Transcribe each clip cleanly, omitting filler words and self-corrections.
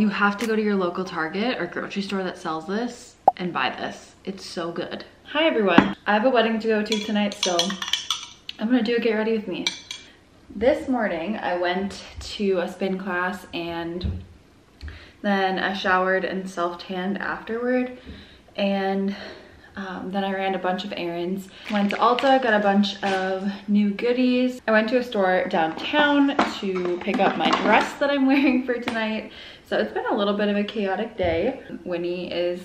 You have to go to your local Target or grocery store that sells this and buy this. It's so good. Hi everyone. I have a wedding to go to tonight, so I'm gonna do a get ready with me. This morning I went to a spin class and then I showered and self-tanned afterward, and then I ran a bunch of errands. Went to Ulta, got a bunch of new goodies. I went to a store downtown to pick up my dress that I'm wearing for tonight. So it's been a little bit of a chaotic day. Winnie is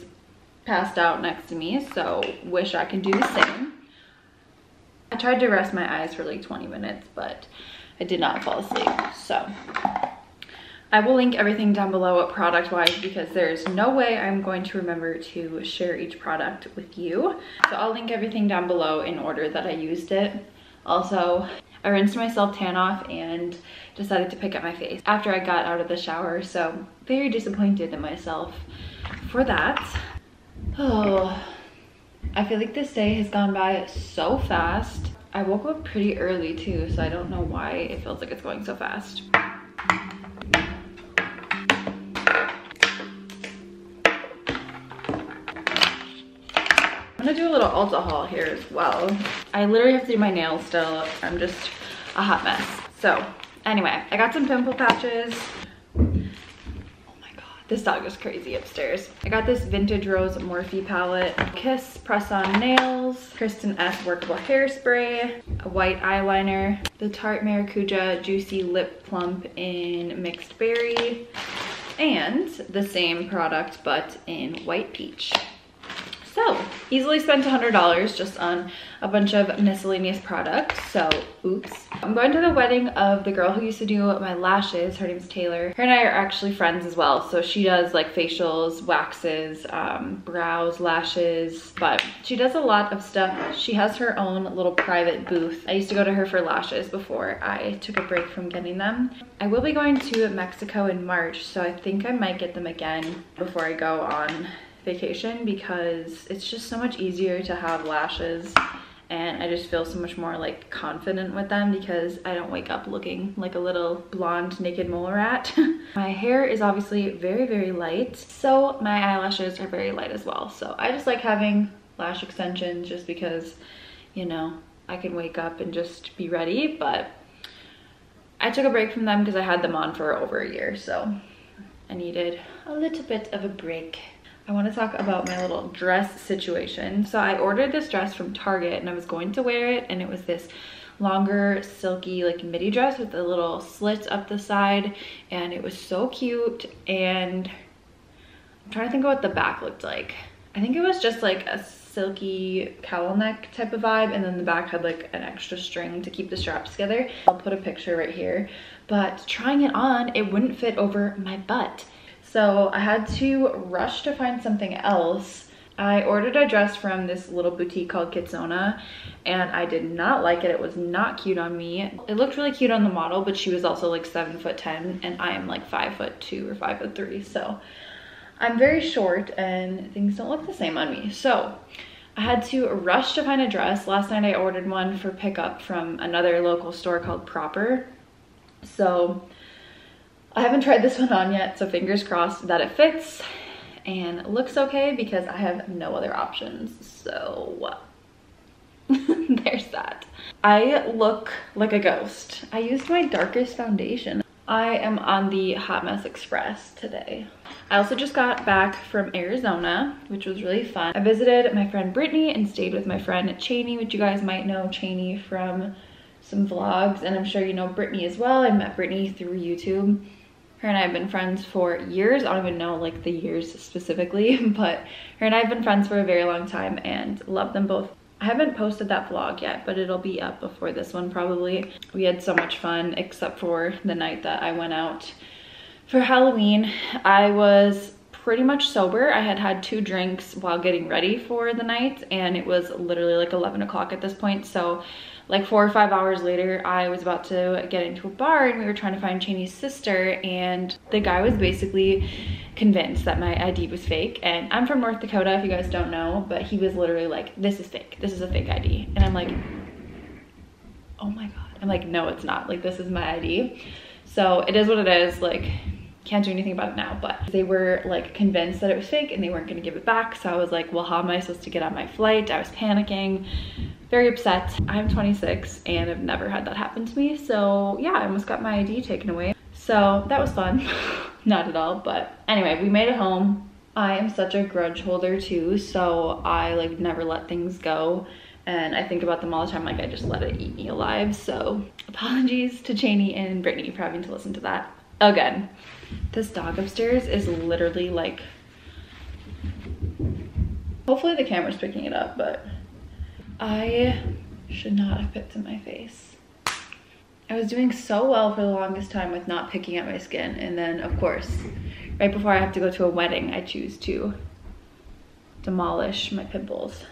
passed out next to me, so wish I could do the same. I tried to rest my eyes for like 20 minutes, but I did not fall asleep, so. I will link everything down below product-wise because there's no way I'm going to remember to share each product with you. So I'll link everything down below in order that I used it. Also, I rinsed myself tan off and decided to pick up my face after I got out of the shower. So very disappointed in myself for that. Oh, I feel like this day has gone by so fast. I woke up pretty early too, so I don't know why it feels like it's going so fast. I'm gonna do a little Ulta haul here as well. I literally have to do my nails still. I'm just a hot mess. So anyway, I got some pimple patches. Oh my god, this dog is crazy upstairs. I got this Vintage Rose Morphe palette, Kiss press-on nails, Kristen Ess workable hairspray, a white eyeliner, the Tarte Maracuja Juicy Lip Plump in Mixed Berry, and the same product but in White Peach. So, easily spent $100 just on a bunch of miscellaneous products, so oops. I'm going to the wedding of the girl who used to do my lashes. Her name's Taylor. Her and I are actually friends as well, so she does like facials, waxes, brows, lashes, but she does a lot of stuff. She has her own little private booth. I used to go to her for lashes before I took a break from getting them. I will be going to Mexico in March, so I think I might get them again before I go on vacation because it's just so much easier to have lashes and I just feel so much more like confident with them because I don't wake up looking like a little blonde naked mole rat. My hair is obviously very, very light, so my eyelashes are very light as well. So I just like having lash extensions just because, you know, I can wake up and just be ready, but I took a break from them because I had them on for over a year, so I needed a little bit of a break. I want to talk about my little dress situation. So I ordered this dress from Target and I was going to wear it, and it was this longer silky like midi dress with a little slit up the side, and it was so cute, and I'm trying to think of what the back looked like. I think it was just like a silky cowl neck type of vibe, and then the back had like an extra string to keep the straps together. I'll put a picture right here, but trying it on, it wouldn't fit over my butt. So I had to rush to find something else. I ordered a dress from this little boutique called Kitsona, and I did not like it. It was not cute on me. It looked really cute on the model, but she was also like 7'10", and I am like 5'2" or 5'3", so I'm very short and things don't look the same on me. So I had to rush to find a dress. Last night I ordered one for pickup from another local store called Proper. So I haven't tried this one on yet, so fingers crossed that it fits and looks okay because I have no other options, so there's that. I look like a ghost. I used my darkest foundation. I am on the Hot Mess Express today. I also just got back from Arizona, which was really fun. I visited my friend Brittany and stayed with my friend Chaney, which you guys might know Chaney from some vlogs, and I'm sure you know Brittany as well. I met Brittany through YouTube. Her and I have been friends for years. I don't even know like the years specifically, but her and I have been friends for a very long time and love them both. I haven't posted that vlog yet, but it'll be up before this one probably. We had so much fun except for the night that I went out for Halloween. I was pretty much sober. I had had 2 drinks while getting ready for the night, and it was literally like 11 o'clock at this point, so like 4 or 5 hours later, I was about to get into a bar, and we were trying to find Chaney's sister, and the guy was basically convinced that my ID was fake. And I'm from North Dakota, if you guys don't know, but he was literally like, this is fake. This is a fake ID. And I'm like, oh my God. I'm like, no, it's not. Like, this is my ID. So it is what it is. Like, can't do anything about it now, but they were like convinced that it was fake and they weren't gonna give it back. So I was like, well, how am I supposed to get on my flight? I was panicking, very upset. I'm 26 and I've never had that happen to me. So yeah, I almost got my ID taken away. So that was fun. Not at all, but anyway, we made it home. I am such a grudge holder too, so I like never let things go. And I think about them all the time, like I just let it eat me alive. So apologies to Chaney and Brittany for having to listen to that again. This dog upstairs is literally like, hopefully the camera's picking it up, but I should not have picked in my face. I was doing so well for the longest time with not picking at my skin. And then of course, right before I have to go to a wedding, I choose to demolish my pimples.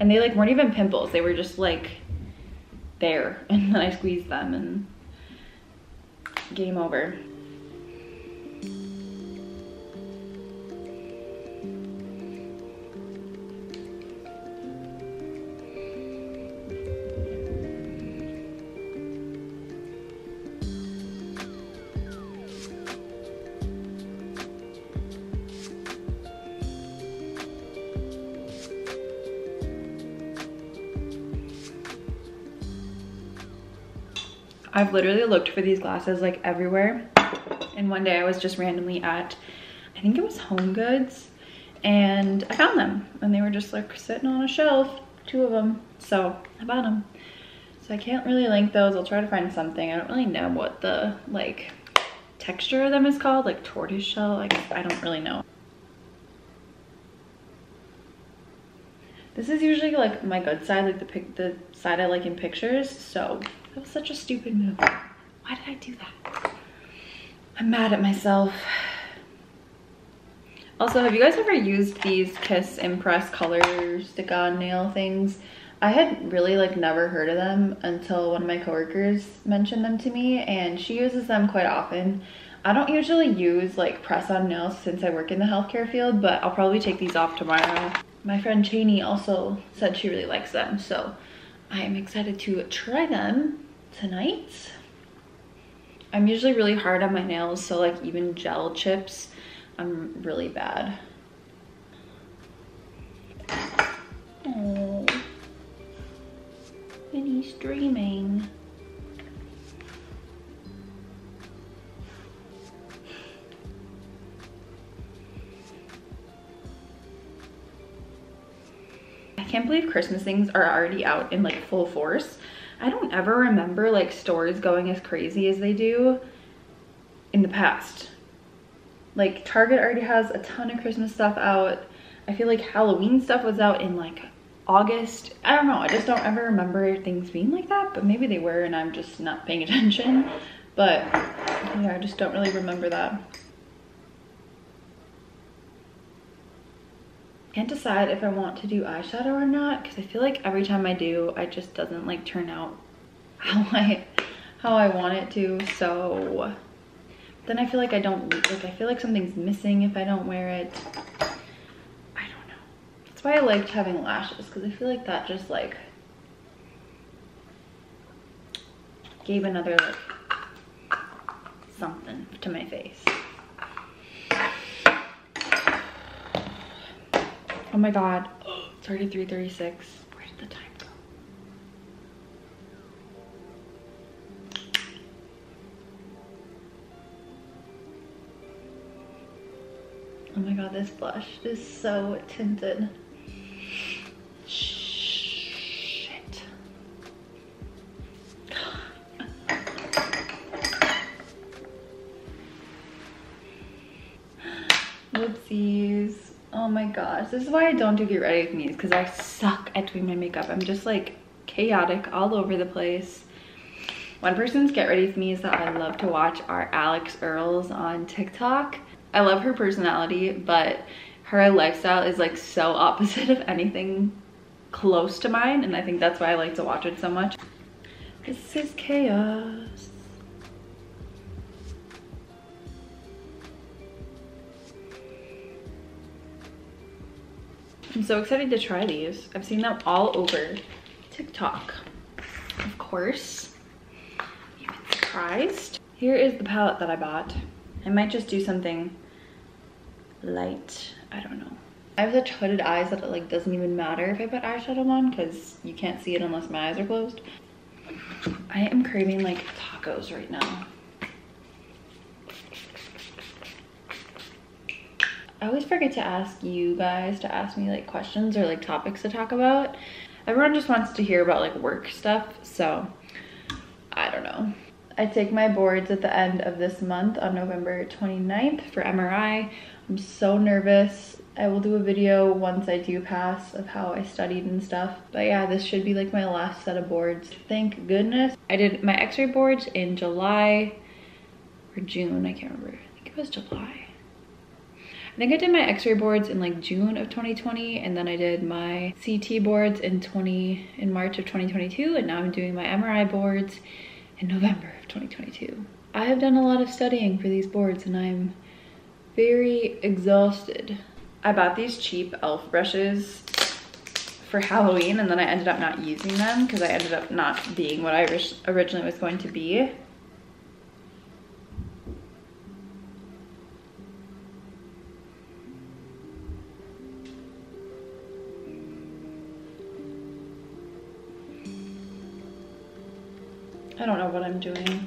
And they like weren't even pimples, they were just like there, and then I squeezed them and game over. I've literally looked for these glasses like everywhere, and one day I was just randomly at, I think it was Home Goods, and I found them and they were just like sitting on a shelf, two of them, so I bought them. So I can't really link those. I'll try to find something. I don't really know what the like texture of them is called, like tortoiseshell, like I don't really know. This is usually like my good side, like the side I like in pictures, so that was such a stupid move. Why did I do that? I'm mad at myself. Also, have you guys ever used these Kiss Impress color stick-on nail things? I had really like never heard of them until one of my coworkers mentioned them to me, and she uses them quite often. I don't usually use like press-on nails since I work in the healthcare field, but I'll probably take these off tomorrow. My friend Chaney also said she really likes them, so I am excited to try them tonight. I'm usually really hard on my nails, so like even gel chips, I'm really bad. Oh, and he's dreaming. I can't believe Christmas things are already out in like full force. I don't ever remember like stores going as crazy as they do in the past. Like Target already has a ton of Christmas stuff out. I feel like Halloween stuff was out in like August. I don't know, I just don't ever remember things being like that, but maybe they were and I'm just not paying attention. But yeah, I just don't really remember that. Can't decide if I want to do eyeshadow or not, because I feel like every time I do, it just doesn't like turn out how I want it to. So then I feel like I don't, like I feel like something's missing if I don't wear it. I don't know. That's why I liked having lashes, because I feel like that just like gave another like something to my face. Oh my god, oh, it's already 3:36. Where did the time go? Oh my god, this blush is so tinted. Shit. Whoopsies. Oh my gosh, this is why I don't do get ready with me's, because I suck at doing my makeup. I'm just like chaotic all over the place. One person's get ready with me's that I love to watch are Alex Earls on TikTok. I love her personality, but her lifestyle is like so opposite of anything close to mine, and I think that's why I like to watch it so much. This is chaos. I'm so excited to try these. I've seen them all over TikTok. Of course, I'm even surprised. Here is the palette that I bought. I might just do something light, I don't know. I have such hooded eyes that it like doesn't even matter if I put eyeshadow on because you can't see it unless my eyes are closed. I am craving like tacos right now. I always forget to ask you guys to ask me like questions or like topics to talk about. Everyone just wants to hear about like work stuff, so I don't know. I take my boards at the end of this month on November 29th for MRI. I'm so nervous. I will do a video once I do pass of how I studied and stuff. But yeah, this should be like my last set of boards. Thank goodness. I did my x-ray boards in July or June, I can't remember. I think it was July. I think I did my x-ray boards in like June of 2020, and then I did my CT boards in March of 2022, and now I'm doing my MRI boards in November of 2022. I have done a lot of studying for these boards and I'm very exhausted. I bought these cheap e.l.f. brushes for Halloween and then I ended up not using them because I ended up not being what I originally was going to be. I don't know what I'm doing.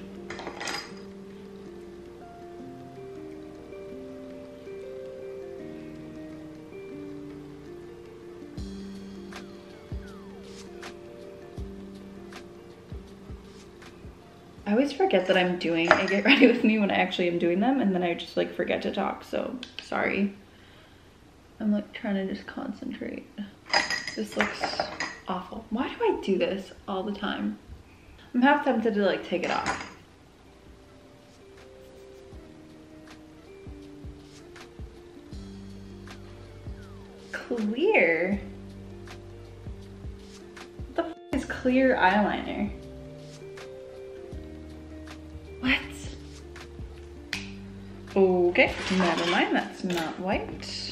I always forget that I'm doing a get ready with me when I actually am doing them, and then I just like forget to talk, so sorry. I'm like trying to just concentrate. This looks awful. Why do I do this all the time? I'm half tempted to like take it off. Clear? What the f is clear eyeliner? What? Okay, never mind, that's not white.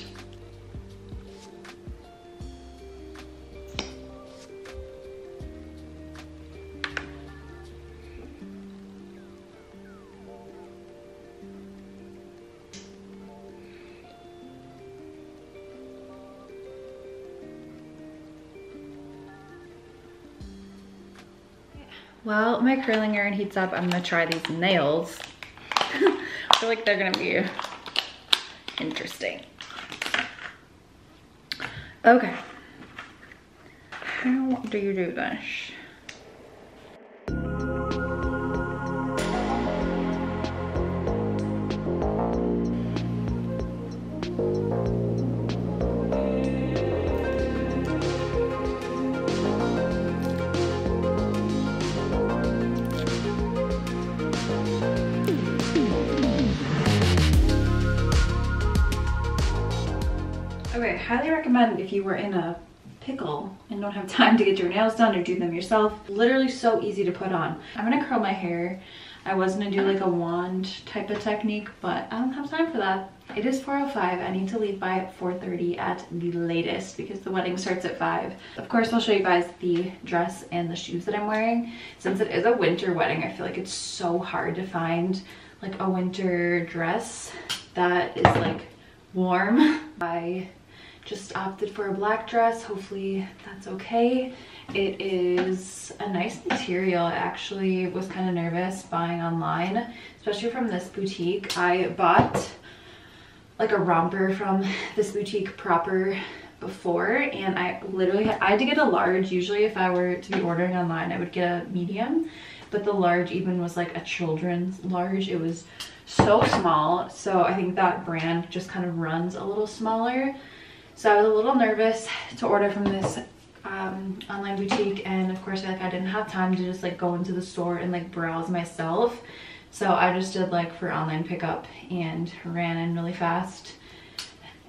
While my curling iron heats up, I'm gonna try these nails. I feel like they're gonna be interesting. Okay. How do you do this? Okay, highly recommend if you were in a pickle and don't have time to get your nails done or do them yourself. Literally so easy to put on. I'm gonna curl my hair. I was gonna do like a wand type of technique, but I don't have time for that. It is 4:05. I need to leave by 4:30 at the latest because the wedding starts at 5. Of course, I'll show you guys the dress and the shoes that I'm wearing. Since it is a winter wedding, I feel like it's so hard to find like a winter dress that is like warm. I just opted for a black dress. Hopefully that's okay. It is a nice material. I actually was kind of nervous buying online, especially from this boutique. I bought like a romper from this boutique Proper before, and I literally had to get a large. Usually if I were to be ordering online, I would get a medium, but the large even was like a children's large. It was so small. So I think that brand just kind of runs a little smaller. So I was a little nervous to order from this online boutique, and of course I didn't have time to just like go into the store and like browse myself. So I just did like for online pickup and ran in really fast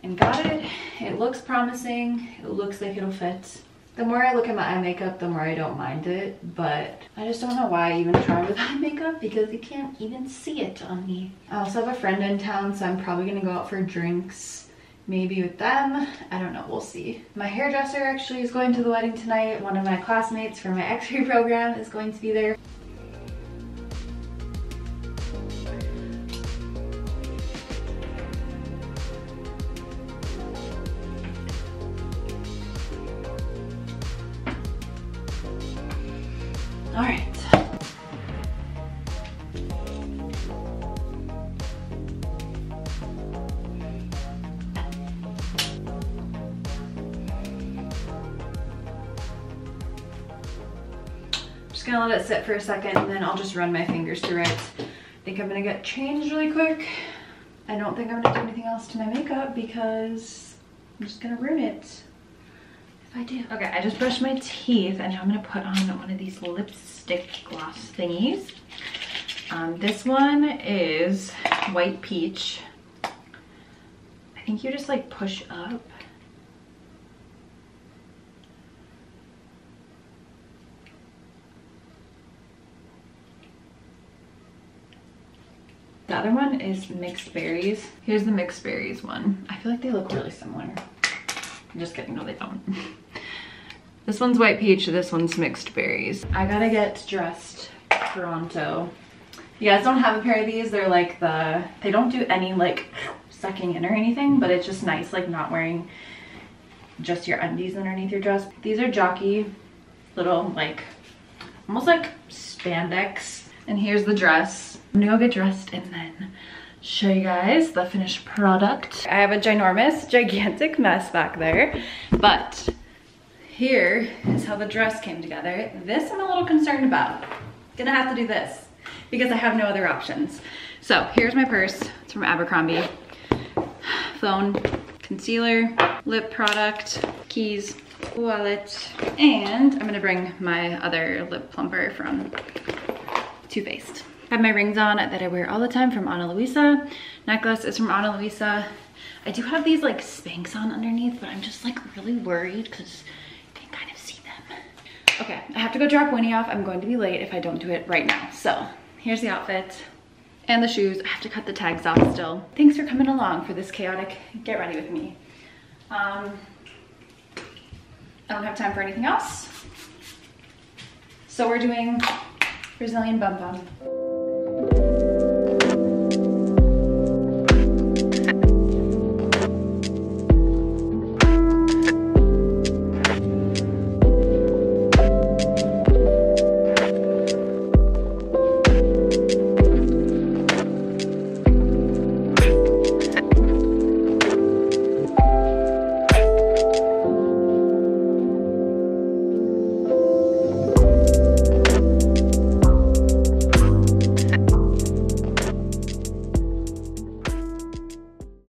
and got it. It looks promising. It looks like it'll fit. The more I look at my eye makeup, the more I don't mind it, but I just don't know why I even try with eye makeup because you can't even see it on me. I also have a friend in town, so I'm probably gonna go out for drinks. Maybe with them, I don't know, we'll see. My hairdresser actually is going to the wedding tonight. One of my classmates from my x-ray program is going to be there. All right. Just gonna let it sit for a second and then I'll just run my fingers through it. I think I'm gonna get changed really quick. I don't think I'm gonna do anything else to my makeup because I'm just gonna ruin it if I do. Okay, I just brushed my teeth and now I'm gonna put on one of these lipstick gloss thingies. This one is White Peach. I think you just like push up. The other one is Mixed Berries. Here's the Mixed Berries one. I feel like they look really similar. I'm just kidding, no they don't. This one's White Peach, this one's Mixed Berries. I gotta get dressed pronto. You guys don't have a pair of these. They're like the, they don't do any like sucking in or anything, but it's just nice like not wearing just your undies underneath your dress. These are Jockey, little like, almost like spandex. And here's the dress. I'm gonna go get dressed and then show you guys the finished product. I have a ginormous, gigantic mess back there, but here is how the dress came together. This I'm a little concerned about. Gonna have to do this because I have no other options. So here's my purse. It's from Abercrombie. Phone, concealer, lip product, keys, wallet, and I'm gonna bring my other lip plumper from Too Faced. I have my rings on that I wear all the time from Ana Luisa. Necklace is from Ana Luisa. I do have these like Spanx on underneath, but I'm just like really worried because you can kind of see them. Okay, I have to go drop Winnie off. I'm going to be late if I don't do it right now. So here's the outfit and the shoes. I have to cut the tags off still. Thanks for coming along for this chaotic get ready with me. I don't have time for anything else. So we're doing Brazilian bum bum.